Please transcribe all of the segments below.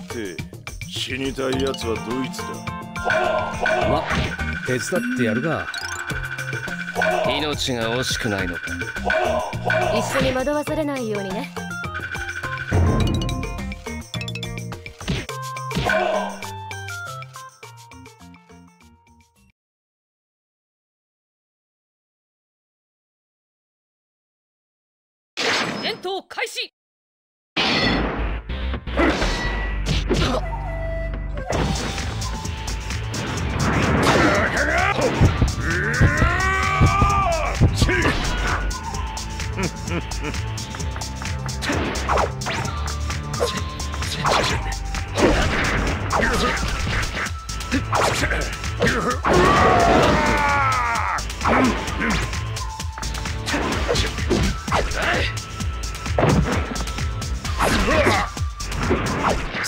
て、死にたい奴はドイツだ。ま、手伝ってやるが。命が惜しくないのか。一緒に惑わされないようにね。戦闘開始。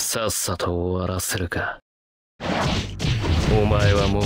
さっさと終わらせるか。お前はもう。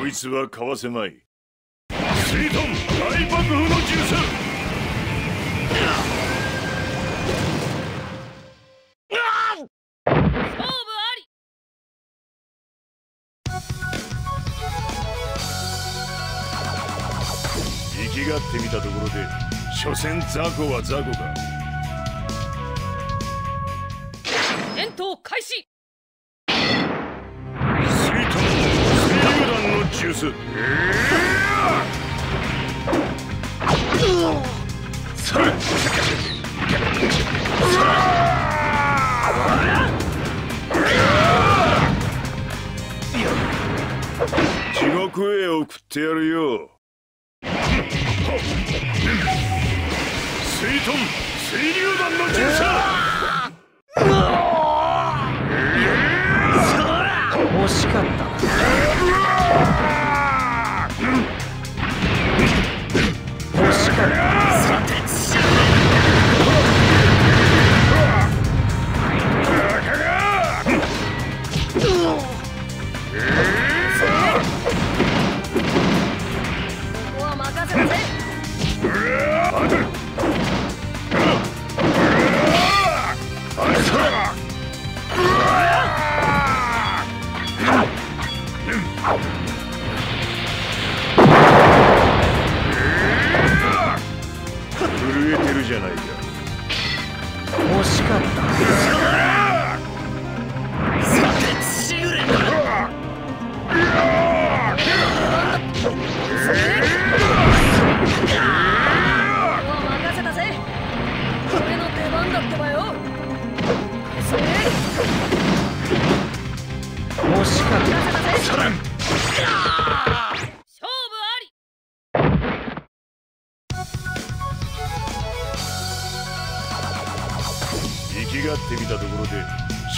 こいつはかわせまい。スリートン大爆風の銃声。勝負あり。行きがってみたところで、所詮雑魚は雑魚だ。戦闘開始。ジュース。地獄へ送ってやるよ。水遁水流弾のジュース。惜しかった。さて、ここは任せるぜ。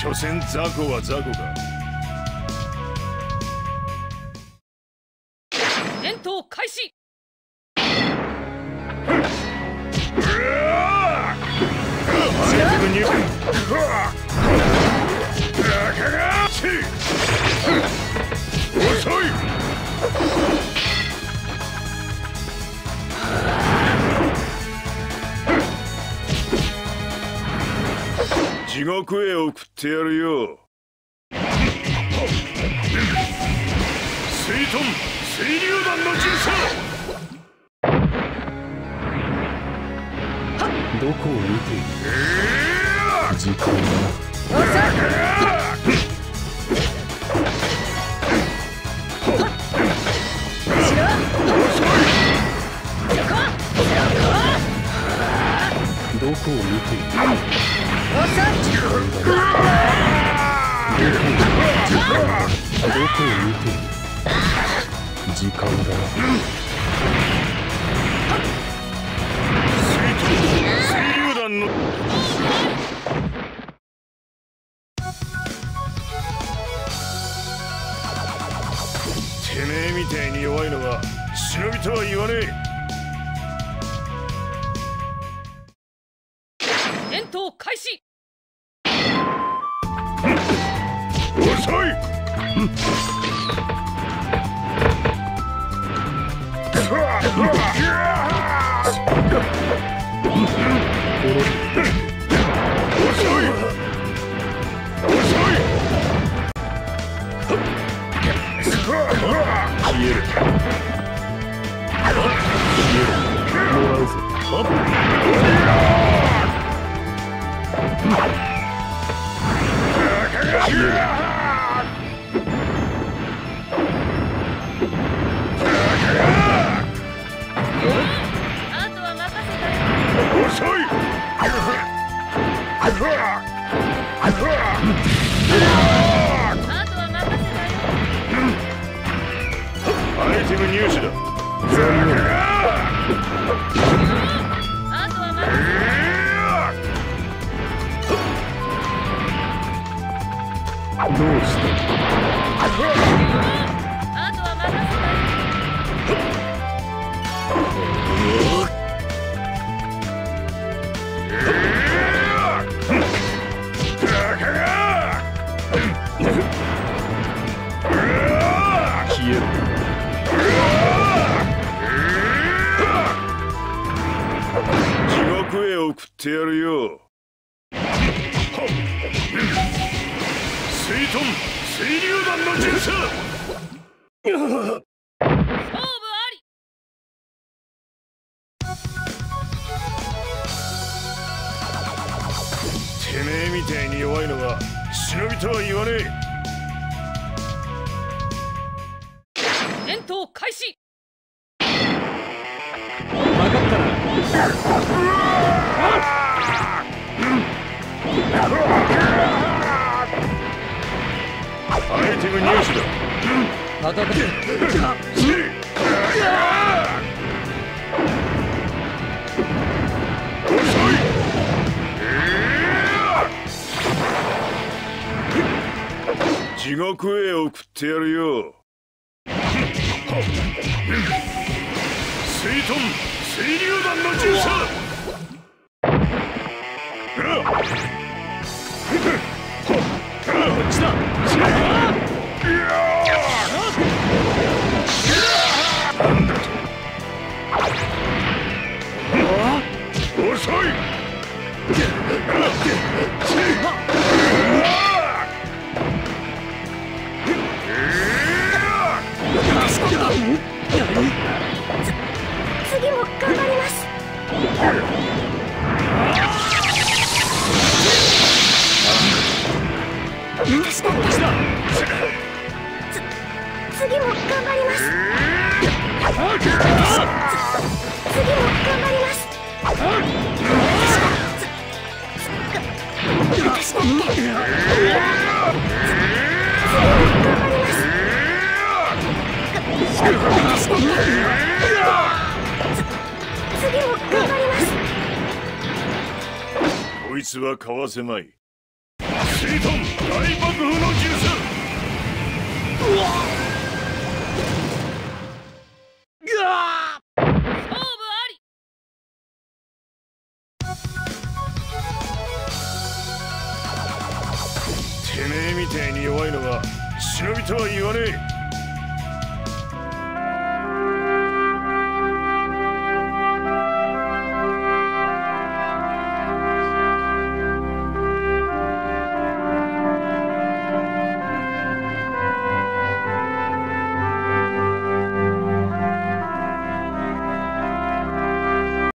所詮ザコはザコだ。戦闘開始。遅い。地獄へ送ってやるよ。水遁水流弾の人相。どこを見ている。時間だ。どこを見ている。時間だ。水流弾の。てめえみたいに弱いのは忍びとは言わねえ。開始。遅い。地獄へ送ってやるよ。水遁水流弾の人相。こいつはかわせまい。水遁大爆風の術。うわってめえみたいに弱いのは忍びとは言わねえ。